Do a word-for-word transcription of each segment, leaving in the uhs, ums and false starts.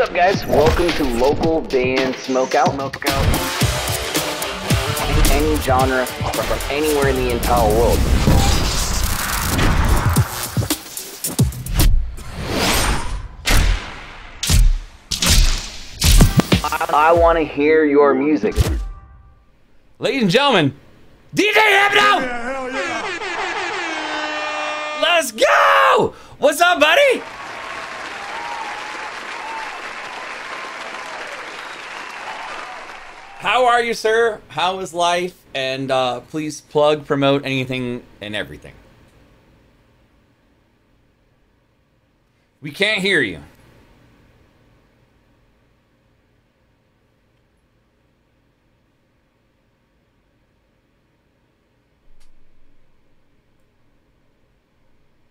What's up, guys? Welcome to Local Band Smokeout. Smokeout. Any genre from anywhere in the entire world. I, I want to hear your music. Ladies and gentlemen, D J Hypno! Yeah, yeah. Let's go! What's up, buddy? How are you, sir? How is life? And uh, please plug, promote anything and everything. We can't hear you.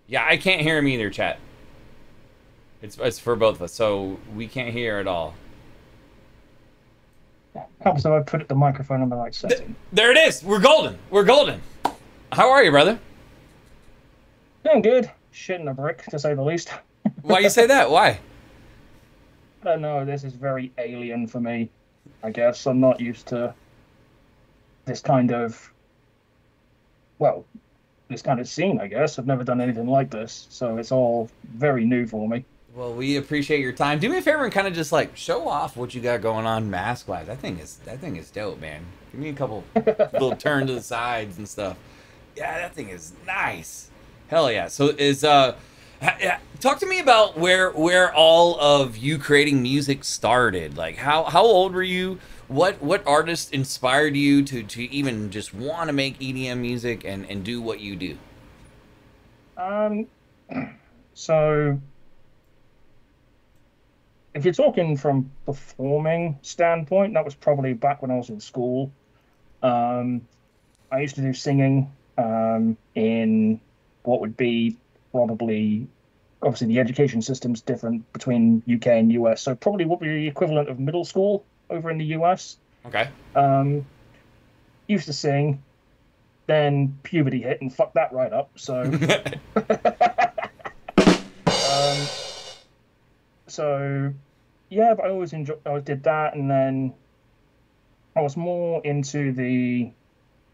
Yeah, I can't hear him either, chat. It's, it's for both of us, so we can't hear at all. Helps that I put the microphone on the right setting. There it is. We're golden. We're golden. How are you, brother? Doing good. Shitting a brick, to say the least. Why you say that? Why? I don't know. This is very alien for me, I guess. I'm not used to this kind of, well, this kind of scene, I guess. I've never done anything like this, so it's all very new for me. Well, we appreciate your time. Do me a favor and kind of just like show off what you got going on mask-wise. That thing is that thing is dope, man. Give me a couple little turn to the sides and stuff. Yeah, that thing is nice. Hell yeah. So is uh, talk to me about where where all of you creating music started. Like how how old were you? What what artists inspired you to to even just want to make E D M music and and do what you do? Um, so. If you're talking from performing standpoint, that was probably back when I was in school. Um, I used to do singing um, in what would be probably, obviously the education system's different between U K and U S, so probably what would be the equivalent of middle school over in the U S. Okay. Um, used to sing, then puberty hit and fucked that right up, so... um, So, yeah, but I always enjoyed, I did that, and then I was more into the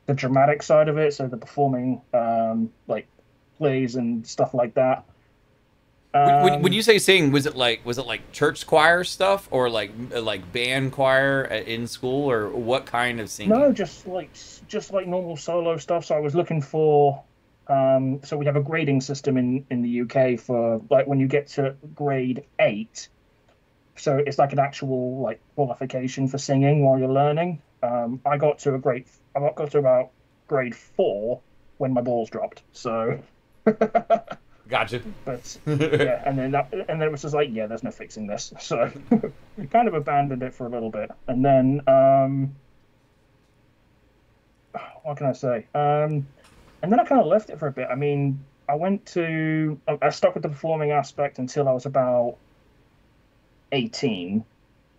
the dramatic side of it, so the performing, um, like plays and stuff like that. Um, when, when you say sing, was it like was it like church choir stuff, or like like band choir in school, or what kind of singing? No, just like just like normal solo stuff. So I was looking for. Um, so we have a grading system in, in the U K for, like, when you get to grade eight. So it's like an actual, like, qualification for singing while you're learning. Um, I got to a grade, I got to about grade four when my balls dropped, so. Gotcha. But, yeah, and then, that, and then it was just like, yeah, there's no fixing this. So we kind of abandoned it for a little bit. And then, um, what can I say? Um... And then I kind of left it for a bit. I mean, I went to... I stuck with the performing aspect until I was about eighteen,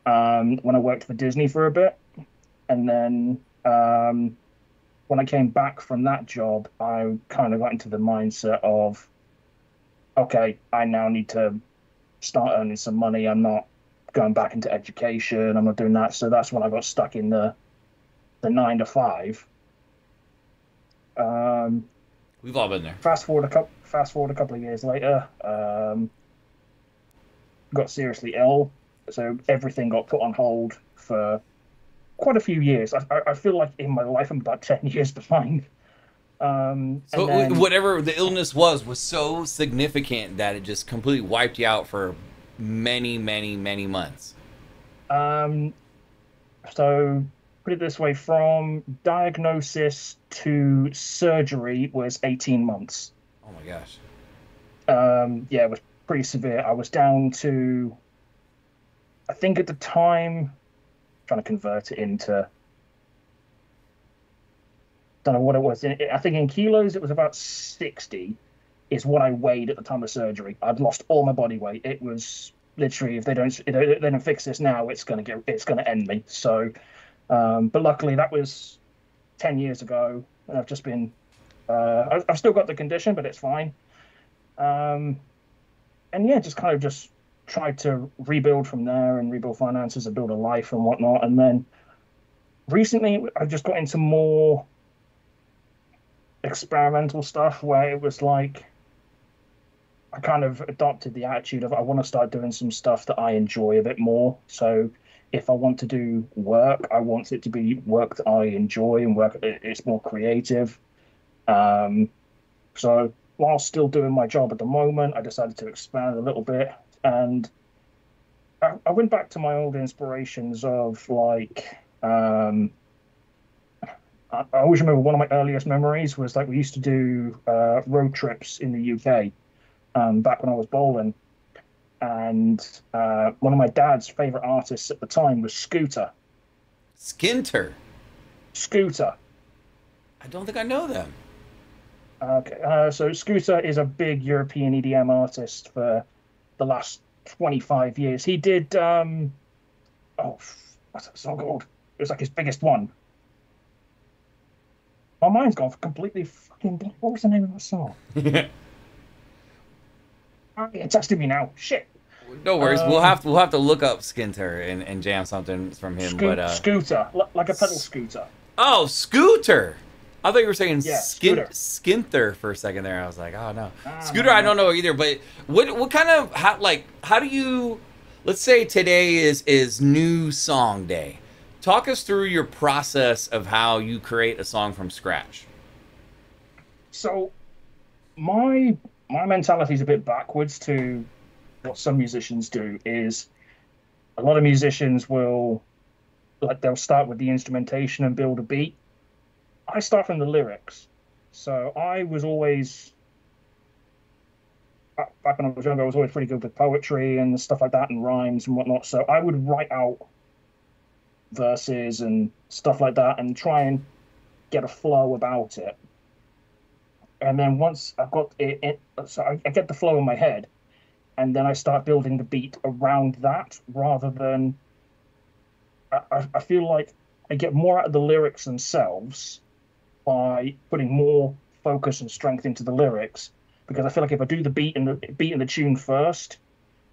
um, when I worked for Disney for a bit. And then um, when I came back from that job, I kind of got into the mindset of, okay, I now need to start earning some money. I'm not going back into education. I'm not doing that. So that's when I got stuck in the, the nine to five. Um, We've all been there. Fast forward a couple. Fast forward a couple of years later, um, got seriously ill, so everything got put on hold for quite a few years. I, I feel like in my life I'm about ten years behind. Um, so and then, whatever the illness was was so significant that it just completely wiped you out for many, many, many months. Um, so. Put it this way, from diagnosis to surgery was eighteen months. Oh my gosh. Um, yeah, it was pretty severe. I was down to, I think at the time, I'm trying to convert it into, don't know what it was. I think in kilos, it was about sixty is what I weighed at the time of surgery. I'd lost all my body weight. It was literally, if they don't, if they don't fix this now, it's going to get, it's going to end me. So... Um, but luckily, that was ten years ago, and I've just been, uh, I've still got the condition, but it's fine. Um, and yeah, just kind of just tried to rebuild from there and rebuild finances and build a life and whatnot. And then recently I just got into more experimental stuff where it was like I kind of adopted the attitude of I want to start doing some stuff that I enjoy a bit more. So if I want to do work, I want it to be work that I enjoy and work it's more creative. Um, so while still doing my job at the moment, I decided to expand a little bit. And I, I went back to my old inspirations of like, um, I, I always remember one of my earliest memories was like we used to do uh, road trips in the U K um, back when I was bowling. And uh, one of my dad's favorite artists at the time was Scooter. Skinter? Scooter. I don't think I know them. Okay, uh, so Scooter is a big European E D M artist for the last twenty-five years. He did, um, oh, what's that song called? It was like his biggest one. My mind's gone for completely fucking blank. What was the name of that song? It's texting me now. Shit. No worries. Um, we'll have to, we'll have to look up Skinter and, and jam something from him. Sco but, uh, Scooter, like a pedal scooter. Oh, Scooter. I thought you were saying yeah, skin, Skinter for a second there. I was like, oh no, ah, Scooter. No, no. I don't know either. But what what kind of how like how do you? Let's say today is is new song day. Talk us through your process of how you create a song from scratch. So, my my mentality is a bit backwards to what some musicians do. Is a lot of musicians will like they'll start with the instrumentation and build a beat. I start from the lyrics. So I was always, back when I was younger, I was always pretty good with poetry and stuff like that and rhymes and whatnot. So I would write out verses and stuff like that and try and get a flow about it. And then once I've got it, it so I, I get the flow in my head, and then I start building the beat around that rather than, I, I feel like I get more out of the lyrics themselves by putting more focus and strength into the lyrics, because I feel like if I do the beat and the beat and the tune first,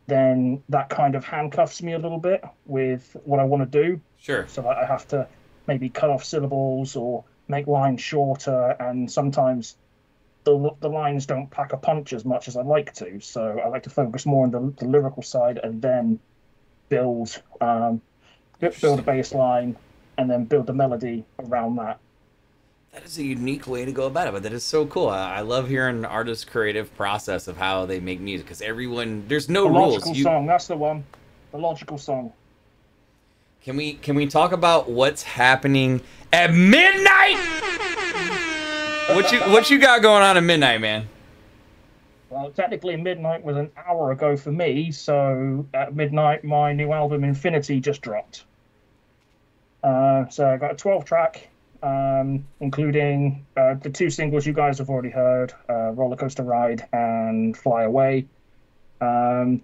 then that kind of handcuffs me a little bit with what I want to do. Sure. So I have to maybe cut off syllables or make lines shorter, and sometimes the the lines don't pack a punch as much as I like to. So I like to focus more on the, the lyrical side and then build um, build a bass line, and then build the melody around that. That is a unique way to go about it, but that is so cool. I, I love hearing an artist's creative process of how they make music, because everyone, there's no rules. The logical you... song, that's the one. The logical song. Can we, can we talk about what's happening at midnight? What you, what you got going on at midnight, man? Well, technically midnight was an hour ago for me, so at midnight my new album Infinity just dropped. Uh, so I got a twelve track, um, including uh, the two singles you guys have already heard, uh, Roller Coaster Ride and Fly Away. Um,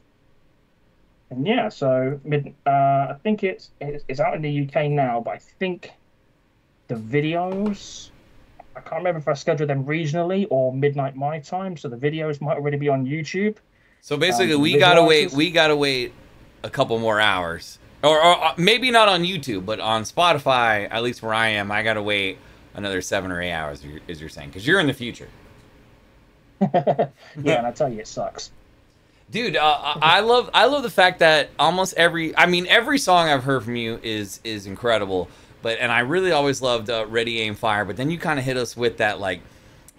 and yeah, so mid, uh, I think it's, it's out in the U K now, but I think the videos, I can't remember if I scheduled them regionally or midnight my time, so the videos might already be on YouTube. So basically um, we gotta wait, we gotta wait a couple more hours. Or, or maybe not on YouTube, but on Spotify, at least where I am, I got to wait another seven or eight hours, as you're saying, because you're in the future. Yeah, and I tell you, it sucks. Dude, uh, I love I love the fact that almost every, I mean, every song I've heard from you is is incredible. But and I really always loved uh, Ready, Aim, Fire, but then you kind of hit us with that, like,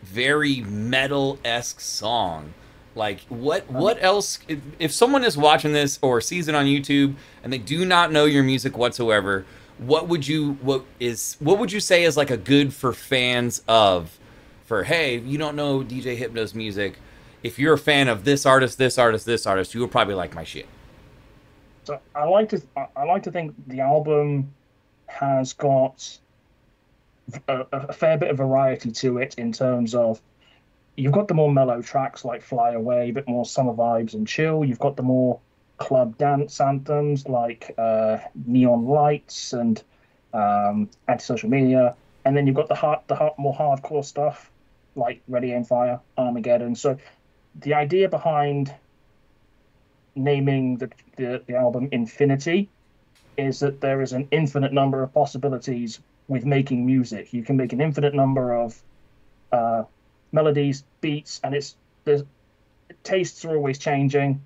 very metal-esque song. Like, what what else, if, if someone is watching this or sees it on YouTube and they do not know your music whatsoever, what would you what is what would you say is like a good for fans of, for, hey, you don't know D J Hypno's music, if you're a fan of this artist, this artist, this artist, you will probably like my shit? So I like to I like to think the album has got a, a fair bit of variety to it in terms of, you've got the more mellow tracks like Fly Away, a bit more summer vibes and chill. You've got the more club dance anthems like uh, Neon Lights and um, Anti-Social Media. And then you've got the hard, the hard, more hardcore stuff like Ready, Aim, Fire, Armageddon. So the idea behind naming the, the, the album Infinity is that there is an infinite number of possibilities with making music. You can make an infinite number of uh, melodies, beats, and it's the tastes are always changing.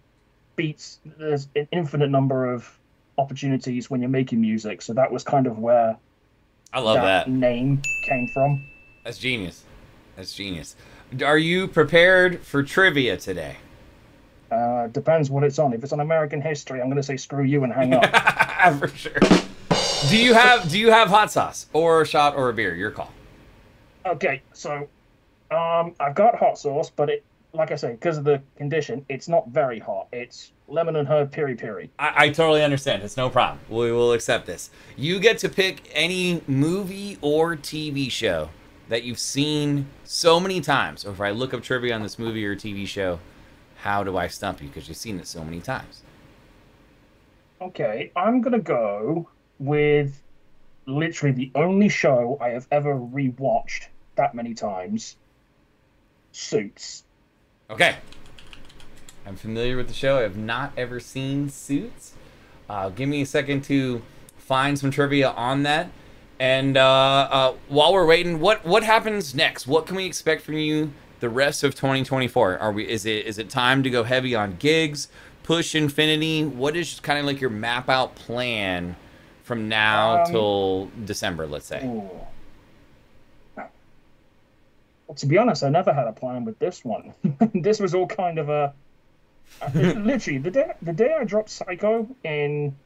Beats, there's an infinite number of opportunities when you're making music. So that was kind of where I love that, that name came from. That's genius. That's genius. Are you prepared for trivia today? Uh, depends what it's on. If it's on American history, I'm going to say screw you and hang up. For sure. Do you have do you have hot sauce or a shot or a beer? Your call. Okay, so um, I've got hot sauce, but it, like I say, because of the condition, it's not very hot. It's lemon and herb piri piri. I, I totally understand. It's no problem. We will accept this. You get to pick any movie or T V show that you've seen so many times. So if I look up trivia on this movie or T V show, how do I stump you? Because you've seen it so many times. Okay, I'm going to go with literally the only show I have ever rewatched that many times, Suits. Okay. I'm familiar with the show. I have not ever seen Suits. Uh, give me a second to find some trivia on that. And uh, uh, while we're waiting, what, what happens next? What can we expect from you the rest of twenty twenty-four? Are we is it is it time to go heavy on gigs, push Infinity? What is kind of like your map out plan from now um, till December, let's say? Well, to be honest, I never had a plan with this one. This was all kind of a literally the day the day I dropped Psycho in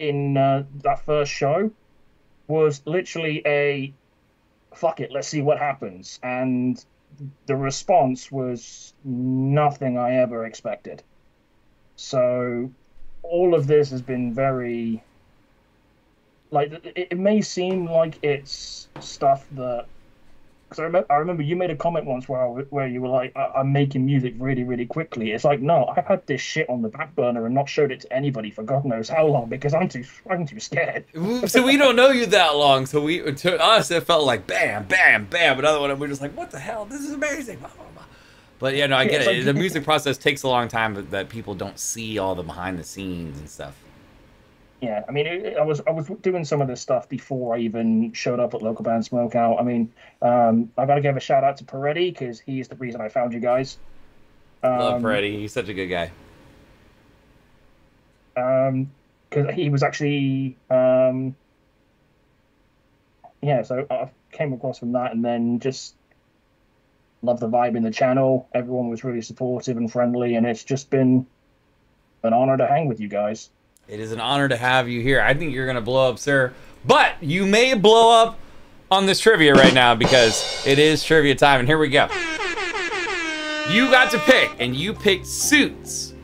in uh, that first show was literally a fuck it, let's see what happens. And the response was nothing I ever expected. So all of this has been very, like, it, it may seem like it's stuff that, because I remember, I remember you made a comment once where, I, where you were like, I, I'm making music really, really quickly. It's like, no, I've had this shit on the back burner and not showed it to anybody for God knows how long because I'm too, I'm too scared. So we don't know you that long. So we, to us, it felt like bam, bam, bam. Another one, and we're just like, what the hell? This is amazing. Blah, blah, blah. But yeah, no, I get yeah, it. Like, the music process takes a long time that, that people don't see all the behind the scenes and stuff. Yeah, I mean, it, I was I was doing some of this stuff before I even showed up at Local Band Smokeout. I mean, um, I've got to give a shout out to Peretti because he's the reason I found you guys. Um, Love Peretti. He's such a good guy. Um, because he was actually um, yeah. So I came across from that, and then just loved the vibe in the channel. Everyone was really supportive and friendly, and it's just been an honor to hang with you guys. It is an honor to have you here. I think you're going to blow up, sir. But you may blow up on this trivia right now because it is trivia time. And here we go. You got to pick, and you picked Suits.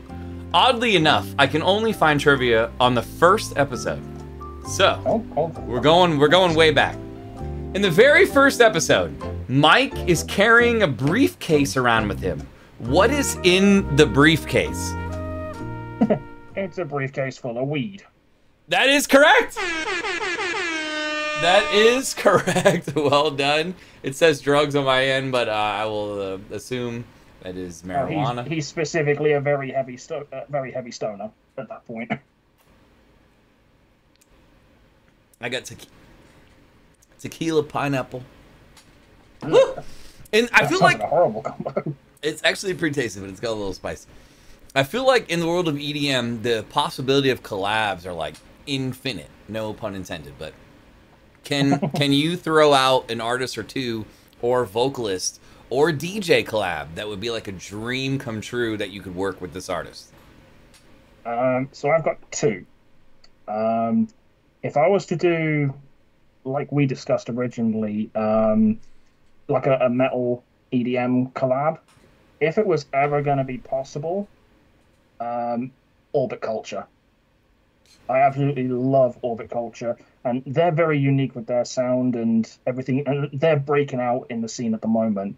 Oddly enough, I can only find trivia on the first episode. So we're going, we're going way back. In the very first episode, Mike is carrying a briefcase around with him. What is in the briefcase? It's a briefcase full of weed. That is correct. That is correct. Well done. It says drugs on my end, but uh, I will uh, assume that is marijuana. Uh, he's, he's specifically a very heavy, sto uh, very heavy stoner at that point. I got te tequila, pineapple. Woo! And I that feel like a horrible combo. It's actually pretty tasty, but it's got a little spice. I feel like in the world of E D M, the possibility of collabs are like infinite, no pun intended, but can can you throw out an artist or two or vocalist or D J collab that would be like a dream come true that you could work with this artist? Um, so I've got two. Um, if I was to do, like we discussed originally, um, like a, a metal E D M collab, if it was ever going to be possible, Um, Orbit Culture. I absolutely love Orbit Culture, and they're very unique with their sound and everything, and they're breaking out in the scene at the moment.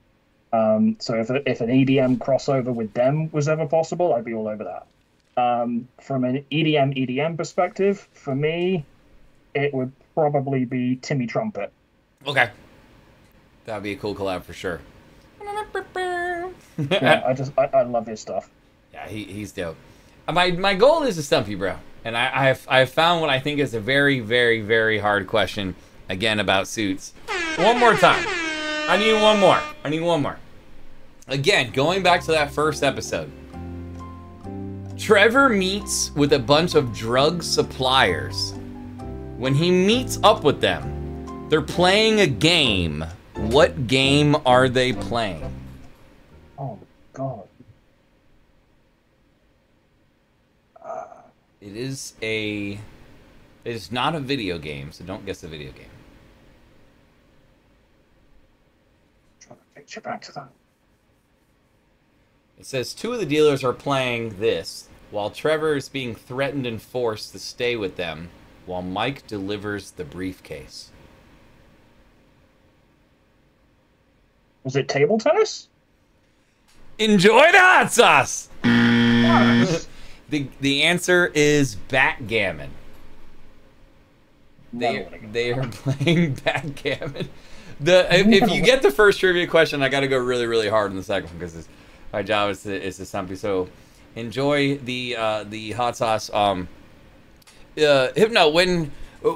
Um, so if, if an E D M crossover with them was ever possible, I'd be all over that. Um, from an E D M E D M perspective, for me, it would probably be Timmy Trumpet. Okay. That'd be a cool collab for sure. Yeah, I just, I, I love his stuff. Yeah, he, he's dope. my my goal is to stump you, bro. And I, I have I've found what I think is a very, very, very hard question again about Suits. One more time. I need one more. I need one more. Again, going back to that first episode. Trevor meets with a bunch of drug suppliers. When he meets up with them, they're playing a game. What game are they playing? Oh, God. Uh, it is a... It is not a video game, so don't guess the video game. I'm trying to picture back to that. It says two of the dealers are playing this, while Trevor is being threatened and forced to stay with them, while Mike delivers the briefcase. Was it table tennis? Enjoy the hot sauce! Yes. the, the answer is backgammon. They, they are playing backgammon. The, if you get the first trivia question, I got to go really, really hard on the second one, because it's... My job is to, is to stump you. So enjoy the uh, the hot sauce. Um, uh, Hypno, when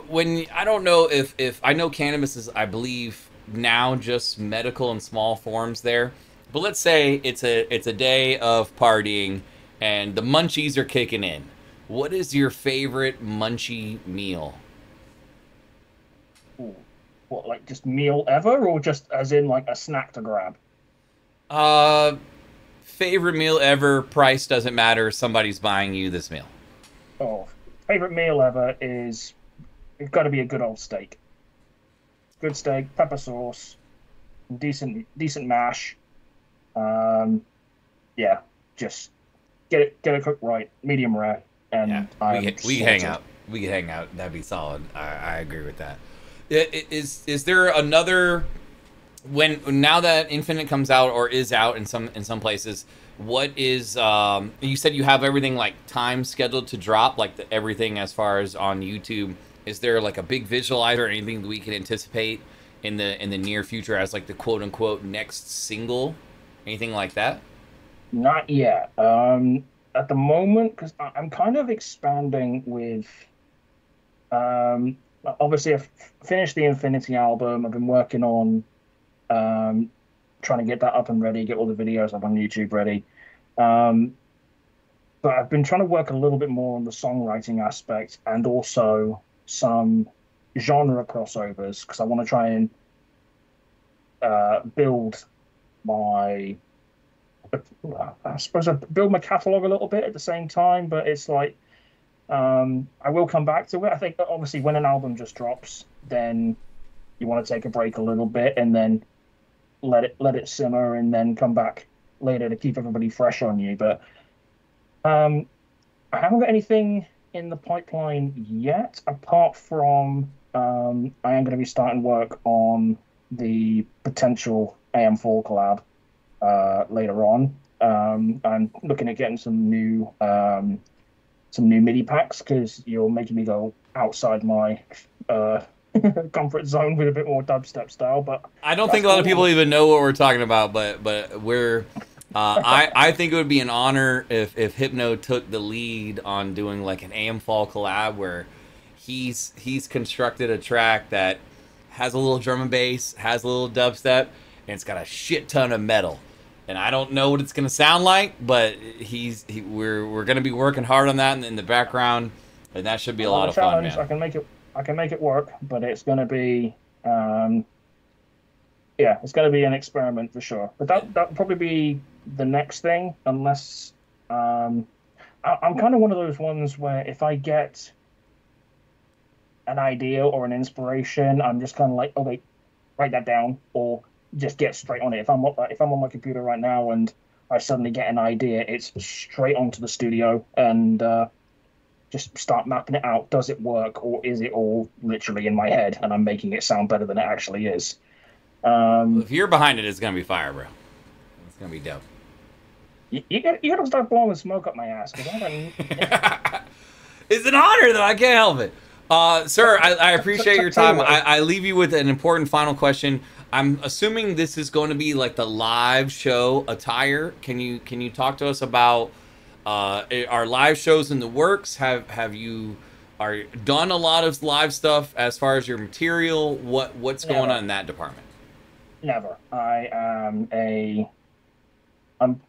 when I don't know if if I know cannabis is, I believe now, just medical in small forms there. But let's say it's a it's a day of partying and the munchies are kicking in. What is your favorite munchie meal? Ooh. What, like just meal ever, or just as in like a snack to grab? Uh. Favorite meal ever, price doesn't matter, somebody's buying you this meal. Oh, favorite meal ever is, it's got to be a good old steak. Good steak, pepper sauce, decent decent mash. Um, yeah, just get it get it cooked right, medium rare, and yeah, I'm we, we hang out. We could hang out. That'd be solid. I, I agree with that. Is is there another? When now that Infinite comes out or is out in some in some places, what is um you said you have everything like time scheduled to drop, like the, everything as far as on YouTube, is there like a big visualizer or anything that we can anticipate in the in the near future as like the quote unquote next single, anything like that? Not yet. Um at the moment, because I'm kind of expanding with um obviously I've finished the Infinity album. I've been working on Um, trying to get that up and ready, get all the videos up on YouTube ready. Um, but I've been trying to work a little bit more on the songwriting aspect and also some genre crossovers, because I want to try and uh, build my, I suppose I build my catalog a little bit at the same time, but it's like, um, I will come back to it. I think that obviously when an album just drops, then you want to take a break a little bit and then let it let it simmer and then come back later to keep everybody fresh on you. But um, I haven't got anything in the pipeline yet, apart from um, I am going to be starting work on the potential A M four collab uh, later on. Um, I'm looking at getting some new um, some new MIDI packs, because you're making me go outside my uh, comfort zone with a bit more dubstep style. But I don't think a lot of people even know what we're talking about, but but we're uh i i think it would be an honor if if Hypno took the lead on doing like an A M four collab where he's he's constructed a track that has a little drum and bass, has a little dubstep, and it's got a shit ton of metal, and I don't know what it's gonna sound like, but he's he, we're we're gonna be working hard on that in, in the background, and that should be a lot of fun, man. I can make it I can make it work, but it's going to be, um, yeah, it's going to be an experiment for sure. But that that'll probably be the next thing, unless um, I, I'm kind of one of those ones where if I get an idea or an inspiration, I'm just kind of like, okay, write that down, or just get straight on it. If I'm up, if I'm on my computer right now and I suddenly get an idea, it's straight onto the studio and. Uh, Just start mapping it out. Does it work, or is it all literally in my head and I'm making it sound better than it actually is? Um, if you're behind it, it's going to be fire, bro. It's going to be dope. You, you got to start blowing smoke up my ass. Cause I don't... It's an honor, though. I can't help it. Uh, sir, I, I appreciate your time. I, I leave you with an important final question. I'm assuming this is going to be like the live show attire. Can you, can you talk to us about... Uh, are live shows in the works? Have have you are done a lot of live stuff as far as your material? What what's Never. going on in that department? Never. I am a I'm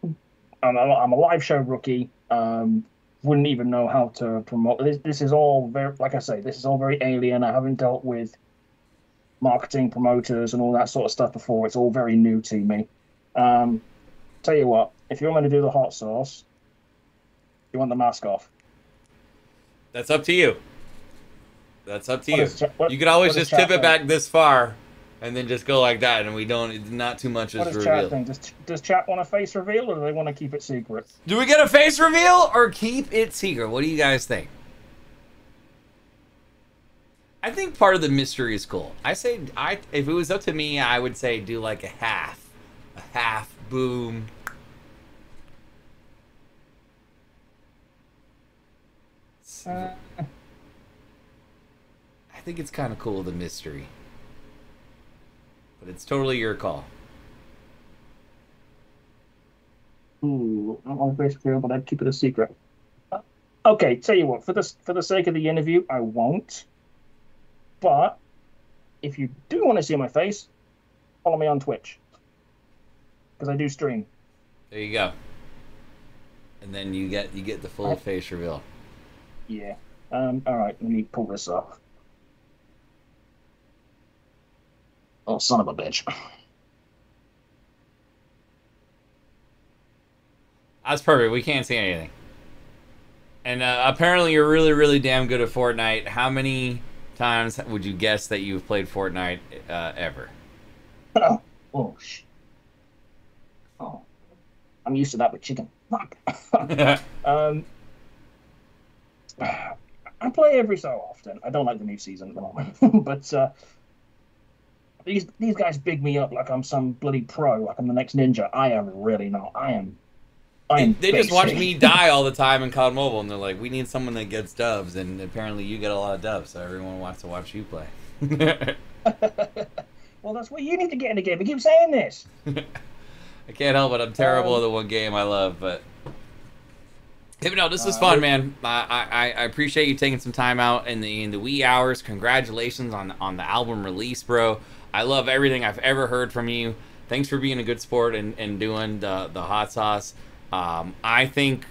I'm a, I'm a live show rookie. Um, wouldn't even know how to promote this. This is all very, like I say, this is all very alien. I haven't dealt with marketing, promoters, and all that sort of stuff before. It's all very new to me. Um, tell you what, if you're going to do the hot sauce, you want the mask off. That's up to you. That's up to what you. Is, what, you could always just tip it back this far, and then just go like that, and we don't. Not too much is revealed. Chat think? Does Does chat want a face reveal, or do they want to keep it secret? Do we get a face reveal or keep it secret? What do you guys think? I think part of the mystery is cool. I say, I if it was up to me, I would say do like a half, a half boom. Uh, I think it's kind of cool, the mystery, but it's totally your call. Ooh, I don't want to face reveal, but I'd keep it a secret. Uh, okay, tell you what, for this, for the sake of the interview, I won't. But if you do want to see my face, follow me on Twitch because I do stream. There you go. And then you get you get the full I, face reveal. Yeah. Um, all right, let me pull this off. Oh, son of a bitch. That's perfect. We can't see anything. And uh, apparently you're really, really damn good at Fortnite. How many times would you guess that you've played Fortnite uh, ever? Oh, oh, sh oh, I'm used to that with chicken. Fuck. um... I play every so often. I don't like the new season at the moment, but uh, these these guys big me up like I'm some bloody pro, like I'm the next ninja. I am really not. I am. I am. They, they just watch me die all the time in C O D Mobile, and they're like, "We need someone that gets dubs," and apparently you get a lot of dubs, so everyone wants to watch you play. Well, that's what you need to get in the game. We keep saying this. I can't help it. I'm terrible um, at the one game I love, but. Hypno, this was uh, fun, man. I, I I appreciate you taking some time out in the in the wee hours. Congratulations on on the album release, bro. I love everything I've ever heard from you. Thanks for being a good sport and, and doing the the hot sauce. Um, I think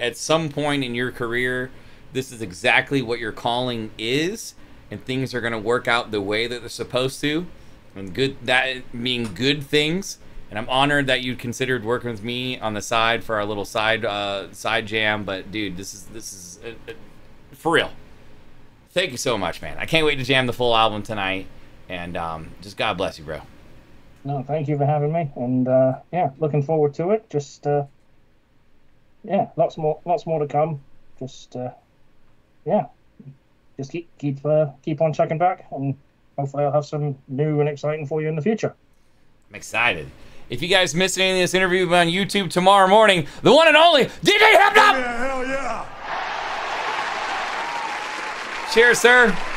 at some point in your career, this is exactly what your calling is, and things are gonna work out the way that they're supposed to, and good that mean good things. And I'm honored that you considered working with me on the side for our little side uh, side jam. But dude, this is this is uh, uh, for real. Thank you so much, man. I can't wait to jam the full album tonight. And um, just God bless you, bro. No, thank you for having me. And uh, yeah, looking forward to it. Just uh, yeah, lots more lots more to come. Just uh, yeah, just keep keep uh, keep on checking back, and hopefully I'll have some new and exciting for you in the future. I'm excited. If you guys missed any of this interview on YouTube tomorrow morning, the one and only D J Hypno! Yeah, hell yeah! Cheers, sir.